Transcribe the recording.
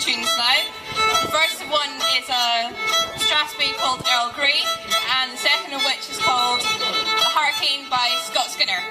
Tunes now. The first one is a strathspey called Earl Grey, and the second of which is called Hurricane by Scott Skinner.